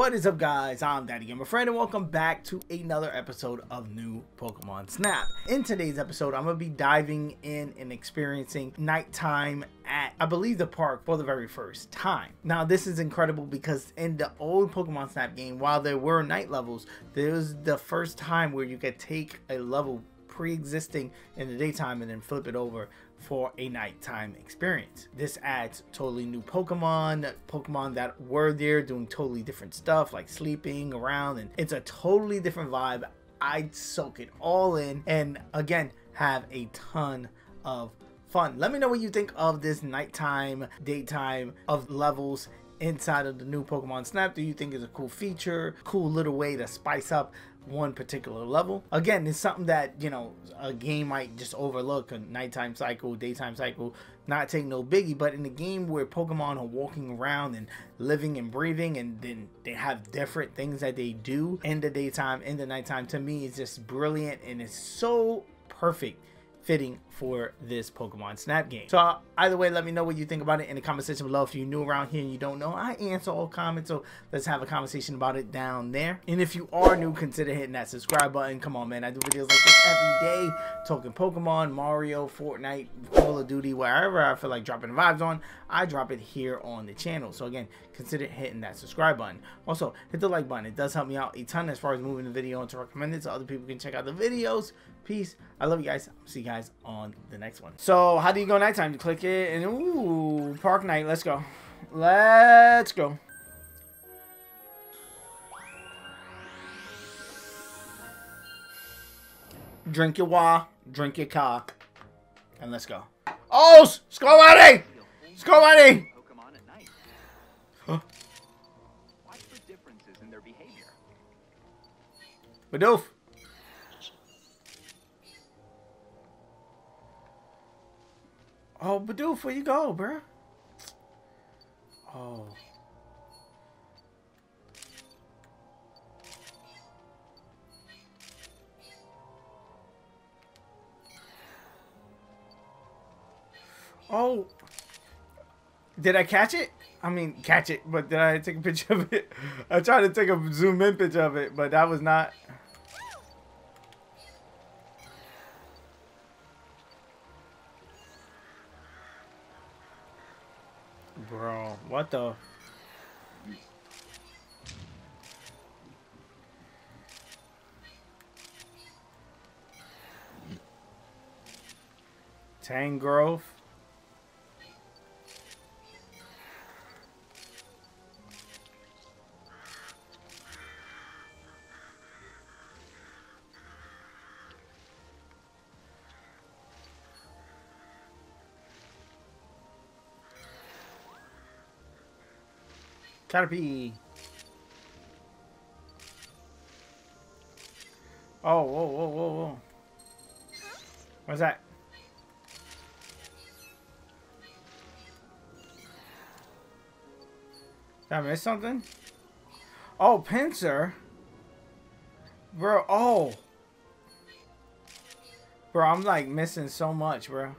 What is up, guys? I'm DaddyGamerFred and welcome back to another episode of New Pokémon Snap. In today's episode, I'm going to be diving in and experiencing nighttime at, I believe, the park for the very first time. Now, this is incredible because in the old Pokémon Snap game, while there were night levels, there was the first time where you could take a level pre-existing in the daytime and then flip it over for a nighttime experience. This adds totally new Pokemon that were there doing totally different stuff, like sleeping around, and it's a totally different vibe. I'd soak it all in and again have a ton of fun. Let me know what you think of this nighttime daytime of levels inside of the new Pokemon Snap. Do you think it's a cool feature, cool little way to spice up one particular level? Again, it's something that, you know, a game might just overlook, a nighttime cycle, daytime cycle, not take no biggie. But in the game where Pokemon are walking around and living and breathing, and then they have different things that they do in the daytime, in the nighttime, to me it's just brilliant and it's so perfect fitting for this Pokemon Snap game. So either way, let me know what you think about it in the comment section below. If you're new around here and you don't know, I answer all comments, so let's have a conversation about it down there. And if you are new, consider hitting that subscribe button. Come on, man, I do videos like this every day, talking Pokemon, Mario, Fortnite, Call of Duty, wherever I feel like dropping vibes on, I drop it here on the channel. So again, consider hitting that subscribe button. Also, hit the like button. It does help me out a ton as far as moving the video and to recommend it so other people can check out the videos. Peace. I love you guys. See you guys on the next one. So how do you go nighttime? You click it and ooh, park night. Let's go. Let's go. Drink your wa, drink your ka, and let's go. Oh, Skolari! Skolari! Watch for differences in their behavior. Badoof. Oh, Badoof, where you go, bruh? Oh. Oh. Did I catch it? I mean, catch it, but did I take a picture of it? I tried to take a zoom in picture of it, but that was not... Bro, what the? Tangrowth? Caterpie. Oh, whoa, whoa, whoa, whoa. What's that? Did I miss something? Oh, pincer. Bro, oh. Bro, I'm like missing so much, bro.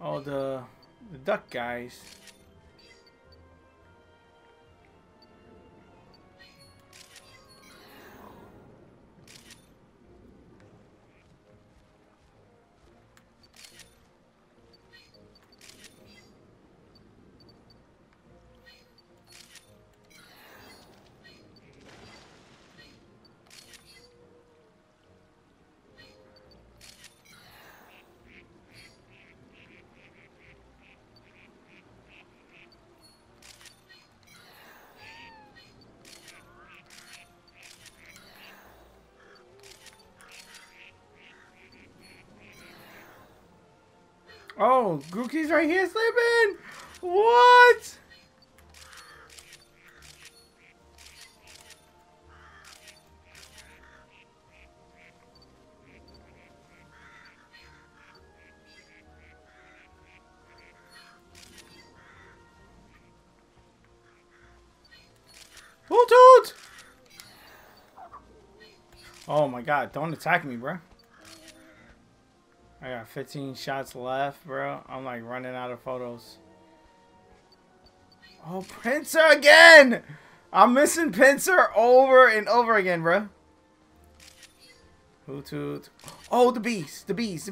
Oh, the duck guys. Oh, Grookey's right here sleeping! What? Hoot! Oh my god, don't attack me, bro. I got 15 shots left, bro. I'm like running out of photos. Oh, Pinsir again! I'm missing Pinsir over and over again, bro. Hoot. Oh, the bees. The bees.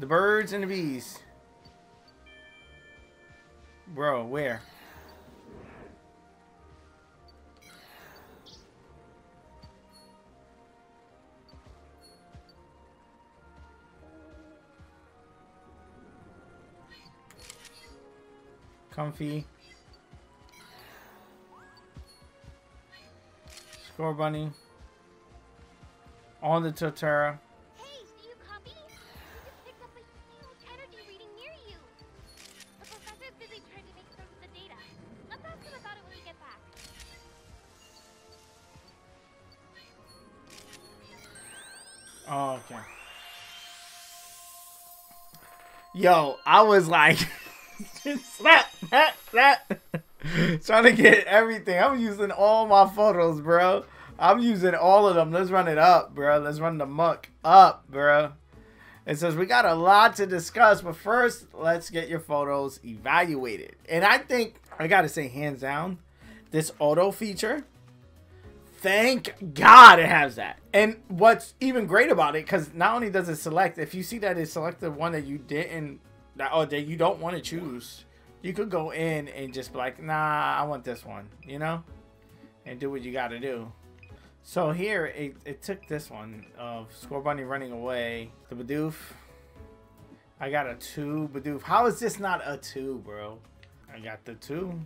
The birds and the bees. Bro, where? Comfy. Score bunny. On the Totara. Hey, do you copy? I just picked up a huge energy reading near you. The professor's busy trying to make sense of the data. Let's ask him about it when we get back. Oh, okay. Yo, I was like... Snap. Trying to get everything. I'm using all my photos, bro. I'm using all of them. Let's run it up, bro. Let's run the muck up, bro. It says we got a lot to discuss, but first, let's get your photos evaluated. And I think I gotta say, hands down, this auto feature. Thank God it has that. And what's even great about it, because not only does it select, if you see that it selected the one that you didn't. Or that you don't want to choose, you could go in and just be like, nah, I want this one, you know, and do what you got to do. So here it took this one of Score Bunny running away, the Bidoof. I got a 2 Bidoof. How is this not a 2, bro? I got the 2.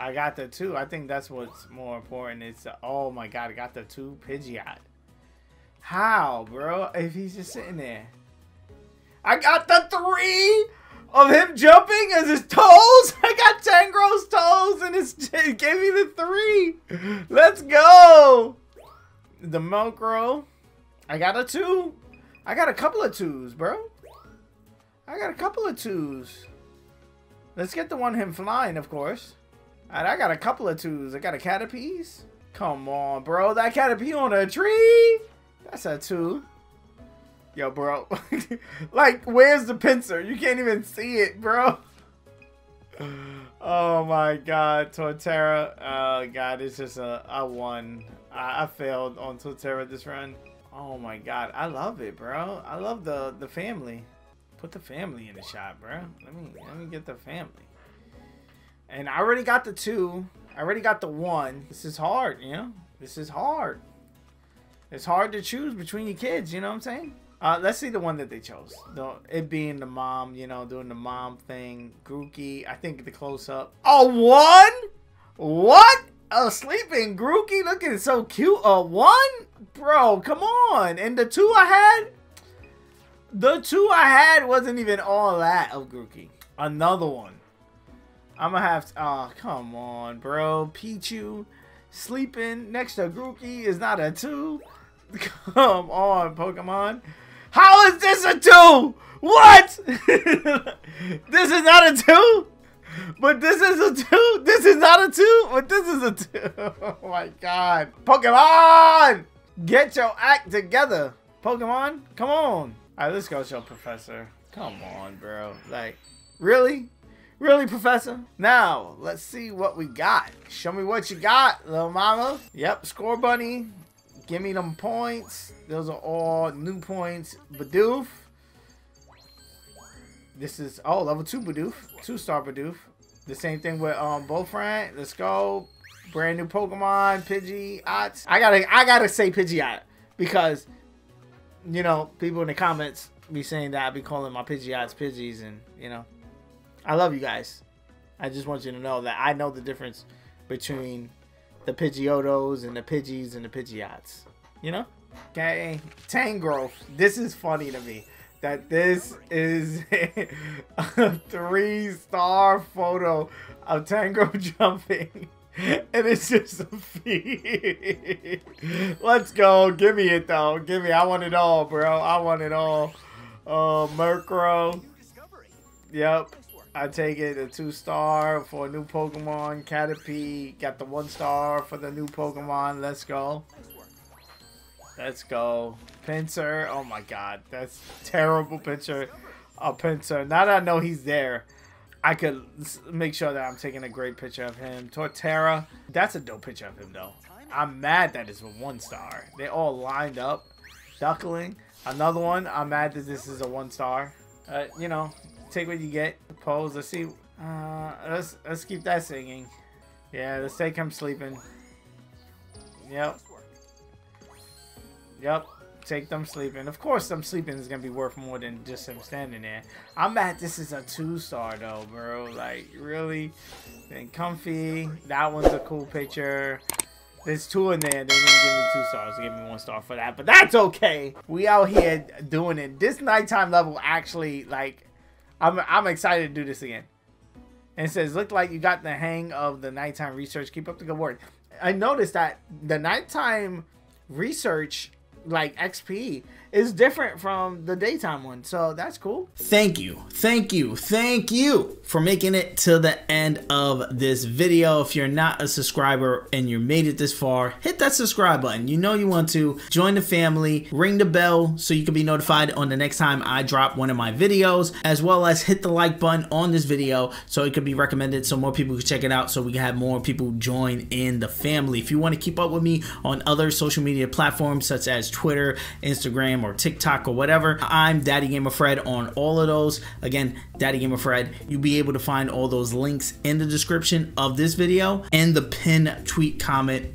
I think that's what's more important. It's oh my God, I got the 2 Pidgeot. How, bro? If he's just sitting there. I got the 3 of him jumping as his toes. I got Tangro's toes and it gave me the 3. Let's go. The Milkrow. I got a 2. I got a couple of 2s, bro. Let's get the one him flying, of course. All right, I got a couple of 2s. I got a Caterpies. Come on, bro. That Caterpie on a tree. That's a 2. Yo, bro. Like, where's the Pinsir? You can't even see it, bro. Oh, my God. Torterra. Oh, God. It's just a 1. I failed on Torterra this run. Oh, my God. I love it, bro. I love the family. Put the family in the shot, bro. Let me get the family. And I already got the 2. I already got the 1. This is hard, you know? This is hard. It's hard to choose between your kids, you know what I'm saying? Let's see the one that they chose. It being the mom, you know, doing the mom thing. Grookey, I think the close-up. A 1? What? A sleeping Grookey looking so cute. A 1? Bro, come on. And the 2 I had? The 2 I had wasn't even all that of Grookey. Another one. I'm going to have to... Oh, come on, bro. Pichu sleeping next to Grookey is not a 2. Come on, Pokemon. How is this a 2? What? This is not a 2? But this is a 2? This is not a 2? But this is a 2? Oh my God. Pokemon! Get your act together. Pokemon, come on. Alright, let's go show Professor. Come on, bro. Like, really? Really, Professor? Now, let's see what we got. Show me what you got, little mama. Yep, Score Bunny. Give me them points. Those are all new points. Bidoof. This is, oh, level 2 Bidoof. 2-star Bidoof. The same thing with Bofrank. Let's go. Brand new Pokemon. Pidgeot. I gotta say Pidgeot because, you know, people in the comments be saying that I be calling my Pidgeots Pidgeys and, you know, I love you guys. I just want you to know that I know the difference between the Pidgeotos and the Pidgeys and the Pidgeots. You know? Okay. Tangrowth. This is funny to me. That this is a 3-star photo of Tangrowth jumping. And it's just a feed. Let's go. Give me it, though. Give me. I want it all, bro. I want it all. Murkrow. Yep. I take it, a 2-star for a new Pokemon. Caterpie got the 1-star for the new Pokemon. Let's go. Let's go. Pinsir. Oh my God. That's terrible picture. A Pinsir. Now that I know he's there. I could make sure that I'm taking a great picture of him. Torterra, that's a dope picture of him though. I'm mad that it's a 1-star. They all lined up. Duckling, another one. I'm mad that this is a 1-star. You know, take what you get. Pose. Let's see. Let's keep that singing. Yeah, let's take him sleeping. Yep. Yep. Take them sleeping. Of course, them sleeping is gonna be worth more than just him standing there. I'm mad this is a 2-star though, bro. Like, really? And comfy. That one's a cool picture. There's 2 in there. They didn't give me 2 stars. They gave me 1 star for that, but that's okay. We out here doing it. This nighttime level actually, like, I'm excited to do this again. And it says, look like you got the hang of the nighttime research. Keep up the good work. I noticed that the nighttime research, like XP, is different from the daytime one, so that's cool. Thank you for making it to the end of this video. If you're not a subscriber and you made it this far, hit that subscribe button. You know you want to join the family, ring the bell so you can be notified on the next time I drop one of my videos, as well as hit the like button on this video so it could be recommended so more people can check it out, so we can have more people join in the family. If you want to keep up with me on other social media platforms such as Twitter, Instagram, or TikTok, or whatever, I'm DaddyGamerFred on all of those. Again, DaddyGamerFred. You'll be able to find all those links in the description of this video and the pinned tweet comment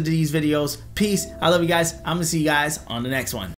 these videos. Peace. I love you guys. I'm gonna see you guys on the next one.